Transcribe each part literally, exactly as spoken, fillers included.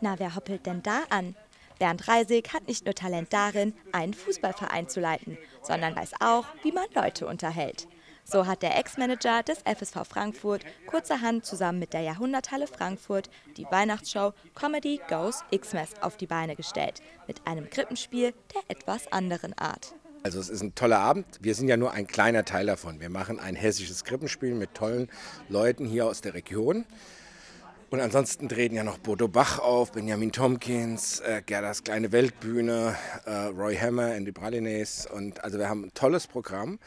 Na, wer hoppelt denn da an? Bernd Reisig hat nicht nur Talent darin, einen Fußballverein zu leiten, sondern weiß auch, wie man Leute unterhält. So hat der Ex-Manager des F S V Frankfurt kurzerhand zusammen mit der Jahrhunderthalle Frankfurt die Weihnachtsshow Comedy Goes Xmas auf die Beine gestellt, mit einem Krippenspiel der etwas anderen Art. Also es ist ein toller Abend. Wir sind ja nur ein kleiner Teil davon. Wir machen ein hessisches Krippenspiel mit tollen Leuten hier aus der Region. Und ansonsten treten ja noch Bodo Bach auf, Benjamin Tompkins, äh, Gerdas kleine Weltbühne, äh, Roy Hammer, Andy Pralines. Und also wir haben ein tolles Programm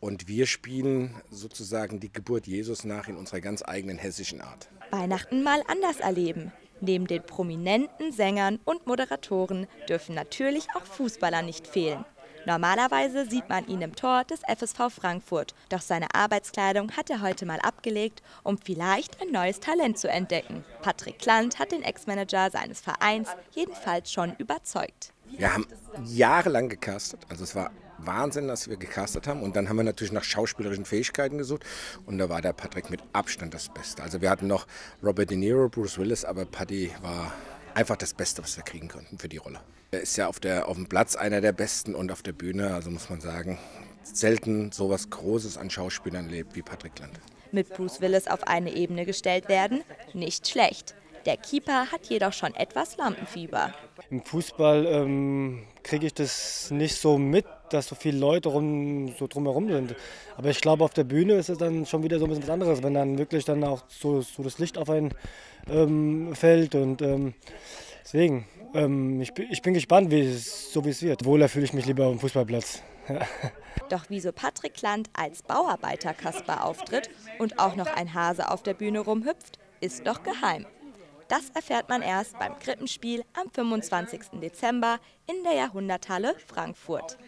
und wir spielen sozusagen die Geburt Jesus nach in unserer ganz eigenen hessischen Art. Weihnachten mal anders erleben. Neben den prominenten Sängern und Moderatoren dürfen natürlich auch Fußballer nicht fehlen. Normalerweise sieht man ihn im Tor des F S V Frankfurt, doch seine Arbeitskleidung hat er heute mal abgelegt, um vielleicht ein neues Talent zu entdecken. Patric Klandt hat den Ex-Manager seines Vereins jedenfalls schon überzeugt. Wir haben jahrelang gecastet, also es war Wahnsinn, dass wir gecastet haben, und dann haben wir natürlich nach schauspielerischen Fähigkeiten gesucht und da war der Patric mit Abstand das Beste. Also wir hatten noch Robert De Niro, Bruce Willis, aber Paddy war einfach das Beste, was wir kriegen konnten für die Rolle. Er ist ja auf, der, auf dem Platz einer der Besten und auf der Bühne, also muss man sagen, selten so was Großes an Schauspielern lebt wie Patric Klandt. Mit Bruce Willis auf eine Ebene gestellt werden? Nicht schlecht. Der Keeper hat jedoch schon etwas Lampenfieber. Im Fußball ähm, kriege ich das nicht so mit, dass so viele Leute rum, so drumherum sind. Aber ich glaube, auf der Bühne ist es dann schon wieder so ein bisschen was anderes, wenn dann wirklich dann auch so, so das Licht auf einen ähm, fällt. Und ähm, deswegen, ähm, ich, ich bin gespannt, wie es, so wie es wird. Wohler fühle ich mich lieber auf dem Fußballplatz. Doch wieso Patric Klandt als Bauarbeiter Kasper auftritt und auch noch ein Hase auf der Bühne rumhüpft, ist doch geheim. Das erfährt man erst beim Krippenspiel am fünfundzwanzigsten Dezember in der Jahrhunderthalle Frankfurt.